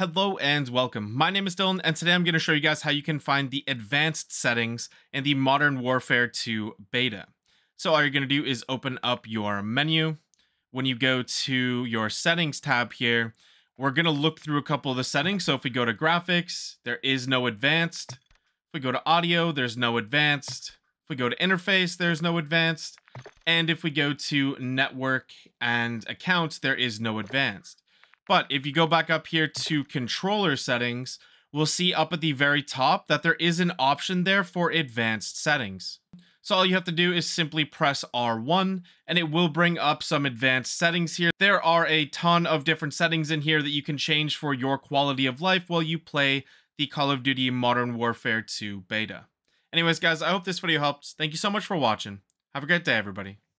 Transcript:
Hello and welcome. My name is Dylan and today I'm going to show you guys how you can find the advanced settings in the Modern Warfare 2 beta. So all you're going to do is open up your menu. When you go to your settings tab here, we're going to look through a couple of the settings. So if we go to graphics, there is no advanced. If we go to audio, there's no advanced. If we go to interface, there's no advanced. And if we go to network and accounts, there is no advanced. But if you go back up here to controller settings, we'll see up at the very top that there is an option there for advanced settings. So all you have to do is simply press R1 and it will bring up some advanced settings here. There are a ton of different settings in here that you can change for your quality of life while you play the Call of Duty Modern Warfare 2 beta. Anyways, guys, I hope this video helped. Thank you so much for watching. Have a great day, everybody.